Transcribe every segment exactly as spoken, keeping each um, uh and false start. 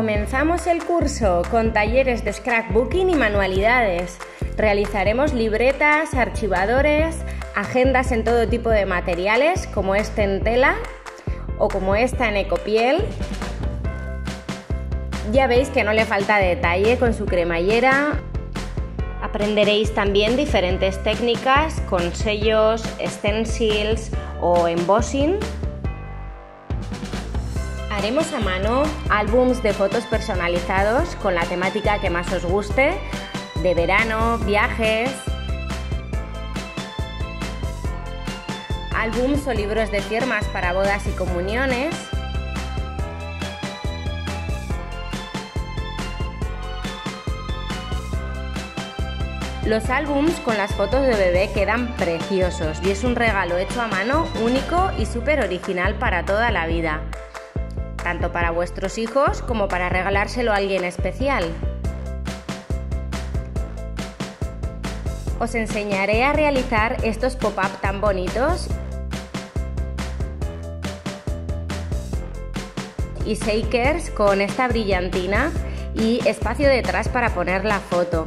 Comenzamos el curso con talleres de scrapbooking y manualidades. Realizaremos libretas, archivadores, agendas en todo tipo de materiales, como este en tela o como esta en ecopiel. Ya veis que no le falta detalle con su cremallera. Aprenderéis también diferentes técnicas con sellos, stencils o embossing. Haremos a mano álbums de fotos personalizados con la temática que más os guste, de verano, viajes, álbums o libros de firmas para bodas y comuniones. Los álbums con las fotos de bebé quedan preciosos y es un regalo hecho a mano único y súper original para toda la vida, tanto para vuestros hijos como para regalárselo a alguien especial. Os enseñaré a realizar estos pop-up tan bonitos y shakers con esta brillantina y espacio detrás para poner la foto.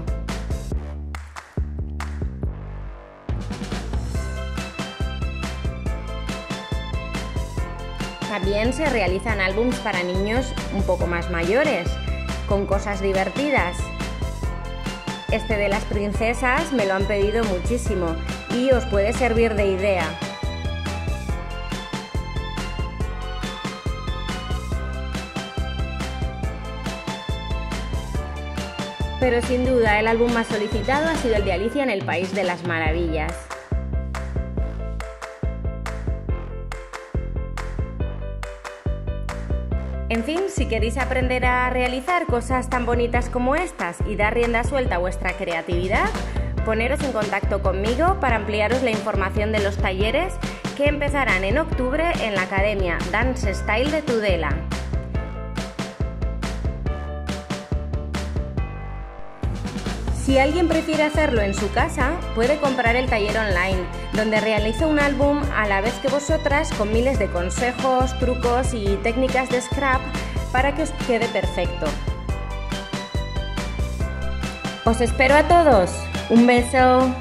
También se realizan álbums para niños un poco más mayores, con cosas divertidas. Este de las princesas me lo han pedido muchísimo y os puede servir de idea. Pero sin duda el álbum más solicitado ha sido el de Alicia en el País de las Maravillas. En fin, si queréis aprender a realizar cosas tan bonitas como estas y dar rienda suelta a vuestra creatividad, poneros en contacto conmigo para ampliaros la información de los talleres que empezarán en octubre en la Academia Dance Style de Tudela. Si alguien prefiere hacerlo en su casa, puede comprar el taller online, donde realizo un álbum a la vez que vosotras con miles de consejos, trucos y técnicas de scrap para que os quede perfecto. Os espero a todos. Un beso.